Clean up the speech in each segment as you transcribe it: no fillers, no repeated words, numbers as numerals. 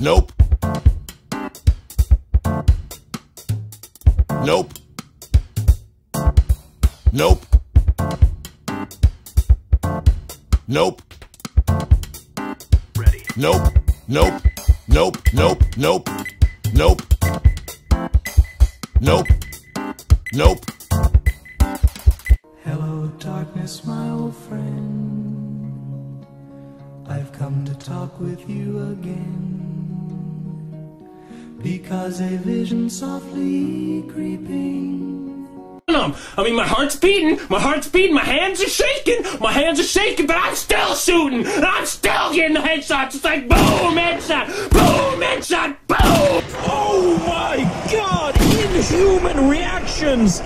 Nope. Nope. Nope. Nope. Ready. Nope. Nope. Nope. Nope. Nope. Nope. Nope. Nope. Hello, darkness, my old friend. I've come to talk with you again, because a vision softly creeping. I mean, my heart's beating, my hands are shaking, but I'm still shooting, and I'm still getting the headshots. It's like boom, headshot, boom, headshot, boom! Oh my God, inhuman reactions!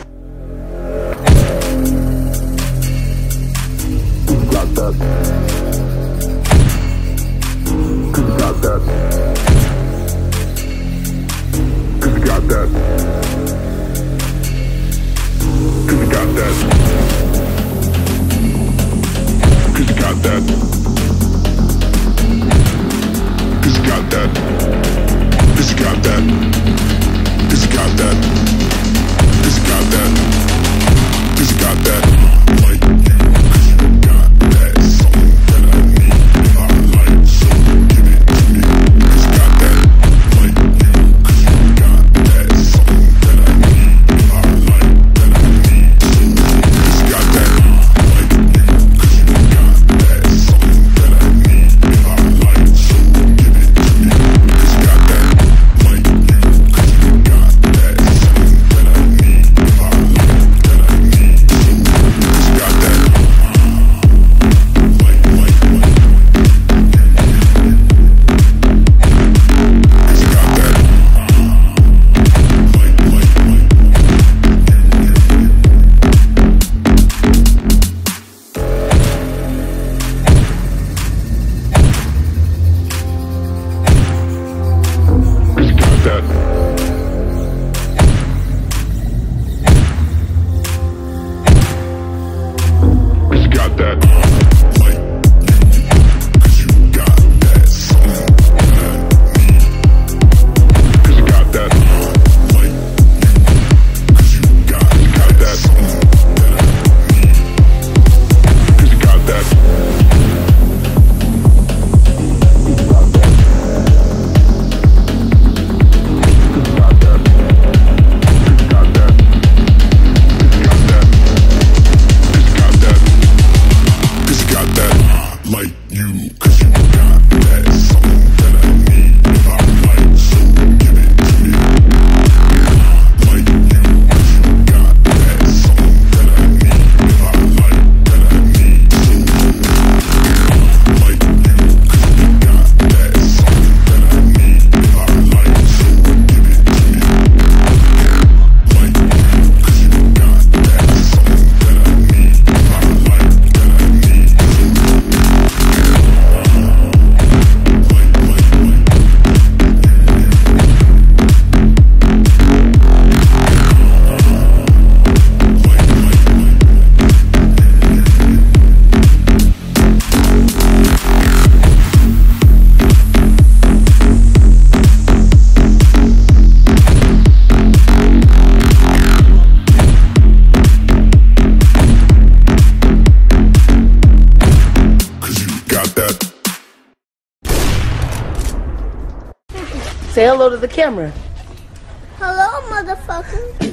Say hello to the camera. Hello, motherfucker.